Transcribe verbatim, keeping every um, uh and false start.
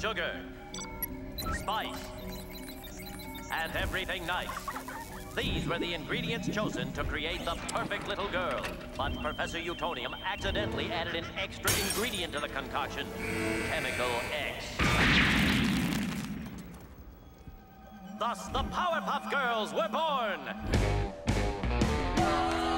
sugar, spice, and everything nice. These were the ingredients chosen to create the perfect little girl. But Professor Utonium accidentally added an extra ingredient to the concoction, Chemical X. Thus, the Powerpuff Girls were born!